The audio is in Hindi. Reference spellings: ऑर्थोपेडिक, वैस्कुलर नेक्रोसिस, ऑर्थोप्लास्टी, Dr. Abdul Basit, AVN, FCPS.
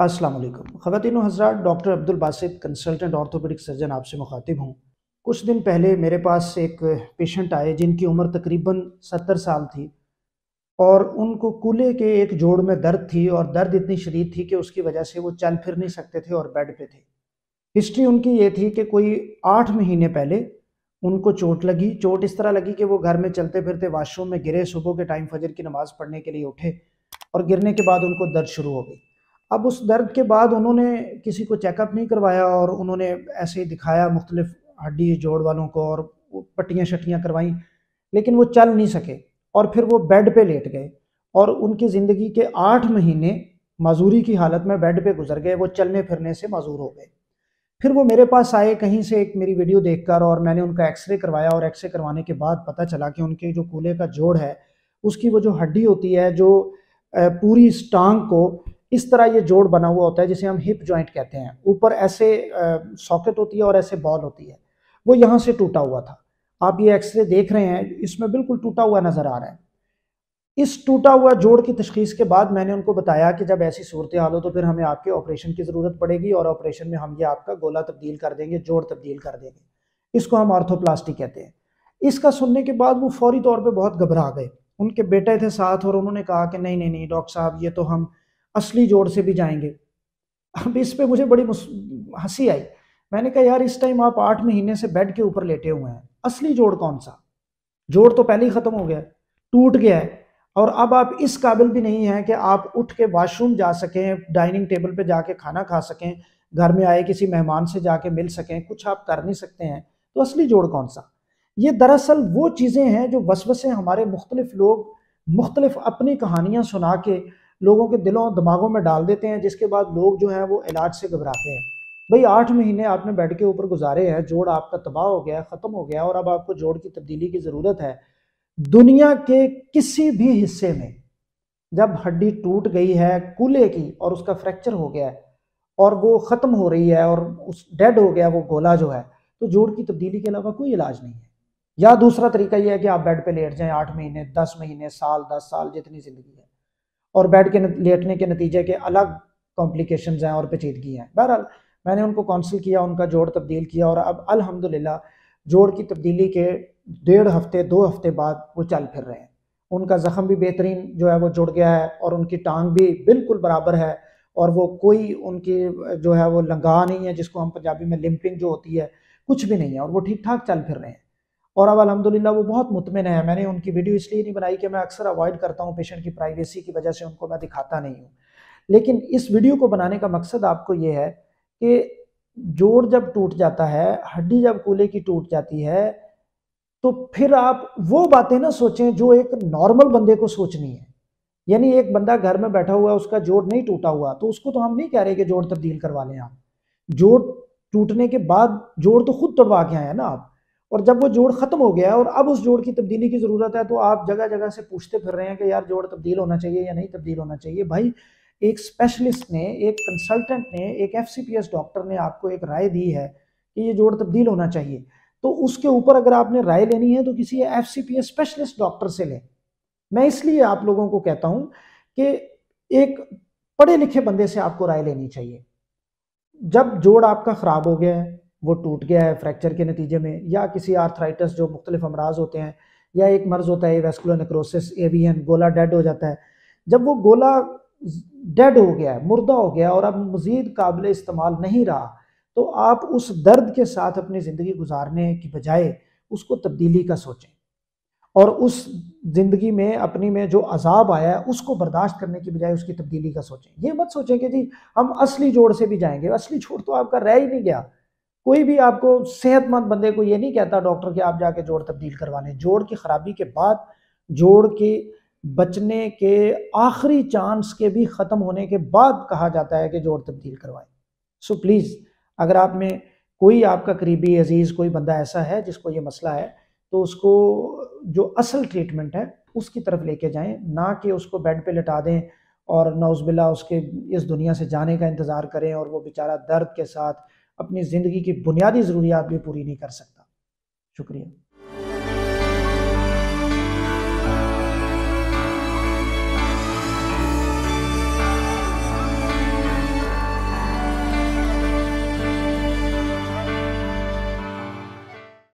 अस्सलाम वालेकुम ख़वातीनो हज़रात, doctor Abdul Basit consultant ऑर्थोपेडिक surgeon आपसे मुखातिब हूँ। कुछ दिन पहले मेरे पास एक पेशेंट आए जिनकी उम्र तकरीबन 70 साल थी और उनको कूल्हे के एक जोड़ में दर्द थी और दर्द इतनी शदीद थी कि उसकी वजह से वो चल फिर नहीं सकते थे और बेड पे थे। हिस्ट्री उनकी ये थी कि कोई 8 महीने पहले उनको चोट लगी। चोट इस तरह लगी कि वो घर में चलते फिरते वाशरूम में गिरे, सुबह के टाइम फजर की नमाज़ पढ़ने के लिए उठे और गिरने के बाद उनको दर्द शुरू हो गई। अब उस दर्द के बाद उन्होंने किसी को चेकअप नहीं करवाया और उन्होंने ऐसे ही दिखाया मुख्तलिफ हड्डी जोड़ वालों को और पट्टियाँ शट्टियाँ करवाईं, लेकिन वो चल नहीं सके और फिर वो बेड पे लेट गए और उनकी ज़िंदगी के 8 महीने माजूरी की हालत में बेड पे गुजर गए। वो चलने फिरने से माजूर हो गए। फिर वो मेरे पास आए कहीं से एक मेरी वीडियो देखकर और मैंने उनका एक्सरे करवाया और एक्सरे करवाने के बाद पता चला कि उनके जो कूल्हे का जोड़ है उसकी वो जो हड्डी होती है जो पूरी टांग को इस तरह ये जोड़ बना हुआ होता है जिसे हम हिप जॉइंट कहते हैं, ऊपर ऐसे सॉकेट होती है और ऐसे बॉल होती है, वो यहाँ से टूटा हुआ था। आप ये एक्सरे देख रहे हैं, इसमें बिल्कुल टूटा हुआ नज़र आ रहा है। इस टूटा हुआ जोड़ की तशखीस के बाद मैंने उनको बताया कि जब ऐसी सूरत हाल हो तो फिर हमें आपके ऑपरेशन की ज़रूरत पड़ेगी और ऑपरेशन में हम ये आपका गोला तब्दील कर देंगे, जोड़ तब्दील कर देंगे, इसको हम ऑर्थोप्लास्टी कहते हैं। इसका सुनने के बाद वो फौरी तौर पर बहुत घबरा गए। उनके बेटे थे साथ और उन्होंने कहा कि नहीं नहीं नहीं डॉक्टर साहब, ये तो हम असली जोड़ से भी जाएंगे। अब इस पे मुझे बड़ी हंसी आई। मैंने कहा यार, इस टाइम आप 8 महीने से बेड के ऊपर लेटे हुए हैं, असली जोड़ कौन सा? जोड़ तो पहले ही ख़त्म हो गया, टूट गया है और अब आप इस काबिल भी नहीं हैं कि आप उठ के वाशरूम जा सकें, डाइनिंग टेबल पे जाके खाना खा सकें, घर में आए किसी मेहमान से जाके मिल सकें, कुछ आप कर नहीं सकते हैं, तो असली जोड़ कौन सा? ये दरअसल वो चीज़ें हैं जो वसवसे हमारे मुख्तलिफ लोग मुख्तलिफ अपनी कहानियाँ सुना के लोगों के दिलों दिमागों में डाल देते हैं, जिसके बाद लोग जो हैं वो इलाज से घबराते हैं। भाई 8 महीने आपने बेड के ऊपर गुजारे हैं, जोड़ आपका तबाह हो गया, ख़त्म हो गया और अब आपको जोड़ की तब्दीली की ज़रूरत है। दुनिया के किसी भी हिस्से में जब हड्डी टूट गई है कूल्हे की और उसका फ्रैक्चर हो गया है और वो ख़त्म हो रही है और उस डेड हो गया वो गोला जो है, तो जोड़ की तब्दीली के अलावा कोई इलाज नहीं है। या दूसरा तरीका यह है कि आप बेड पर लेट जाएँ 8 महीने, 10 महीने, साल, 10 साल, जितनी ज़िंदगी है, और बेड के लेटने के नतीजे के अलग कॉम्प्लिकेशंस हैं और पेचीदगी हैं। बहरहाल मैंने उनको काउंसिल किया, उनका जोड़ तब्दील किया और अब अल्हम्दुलिल्लाह जोड़ की तब्दीली के 1.5 हफ्ते 2 हफ्ते बाद वो चल फिर रहे हैं। उनका ज़ख़म भी बेहतरीन जो है वो जुड़ गया है और उनकी टांग भी बिल्कुल बराबर है और वो कोई उनकी जो है वो लंगा नहीं है, जिसको हम पंजाबी में लिम्पिंग जो होती है, कुछ भी नहीं है और वो ठीक ठाक चल फिर रहे हैं और अब अल्हम्दुलिल्लाह वो बहुत मुतमिन है। मैंने उनकी वीडियो इसलिए नहीं बनाई कि मैं अक्सर अवॉइड करता हूँ, पेशेंट की प्राइवेसी की वजह से उनको मैं दिखाता नहीं हूँ, लेकिन इस वीडियो को बनाने का मकसद आपको ये है कि जोड़ जब टूट जाता है, हड्डी जब कूल्हे की टूट जाती है, तो फिर आप वो बातें ना सोचें जो एक नॉर्मल बंदे को सोचनी है। यानी एक बंदा घर में बैठा हुआ है, उसका जोड़ नहीं टूटा हुआ, तो उसको तो हम नहीं कह रहे कि जोड़ तब्दील करवा लें आप। जोड़ टूटने के बाद जोड़ तो खुद तोड़वा के आए हैं ना आप, और जब वो जोड़ ख़त्म हो गया है और अब उस जोड़ की तब्दीली की ज़रूरत है, तो आप जगह जगह से पूछते फिर रहे हैं कि यार जोड़ तब्दील होना चाहिए या नहीं तब्दील होना चाहिए। भाई एक स्पेशलिस्ट ने, एक कंसल्टेंट ने, एक FCPS डॉक्टर ने आपको एक राय दी है कि ये जोड़ तब्दील होना चाहिए, तो उसके ऊपर अगर आपने राय लेनी है तो किसी FCPS स्पेशलिस्ट डॉक्टर से लें। मैं इसलिए आप लोगों को कहता हूँ कि एक पढ़े लिखे बंदे से आपको राय लेनी चाहिए। जब जोड़ आपका ख़राब हो गया है, वो टूट गया है फ्रैक्चर के नतीजे में, या किसी आर्थराइटिस जो मुख्तलिफ अमराज होते हैं, या एक मर्ज़ होता है वैस्कुलर नेक्रोसिस AVN, गोला डेड हो जाता है। जब वो गोला डेड हो गया है, मुर्दा हो गया और अब मज़ीद काबिल इस्तेमाल नहीं रहा, तो आप उस दर्द के साथ अपनी ज़िंदगी गुजारने की बजाय उसको तब्दीली का सोचें और उस ज़िंदगी में अपनी में जो अजाब आया है उसको बर्दाश्त करने की बजाय उसकी तब्दीली का सोचें। ये मत सोचें कि जी हम असली जोड़ से भी जाएंगे, असली जोड़ तो आपका रह ही नहीं गया। कोई भी आपको सेहतमंद बंदे को ये नहीं कहता डॉक्टर कि आप जाके जोड़ तब्दील करवा लें। जोड़ की ख़राबी के बाद, जोड़ के बचने के आखिरी चांस के भी ख़त्म होने के बाद कहा जाता है कि जोड़ तब्दील करवाएं। सो प्लीज़, अगर आप में कोई आपका करीबी अजीज़ कोई बंदा ऐसा है जिसको ये मसला है, तो उसको जो असल ट्रीटमेंट है उसकी तरफ लेके जाएं, ना कि उसको बेड पर लिटा दें और नाउज़बिल्ला उसके इस दुनिया से जाने का इंतज़ार करें और वो बेचारा दर्द के साथ अपनी ज़िंदगी की बुनियादी ज़रूरियात भी पूरी नहीं कर सकता। शुक्रिया।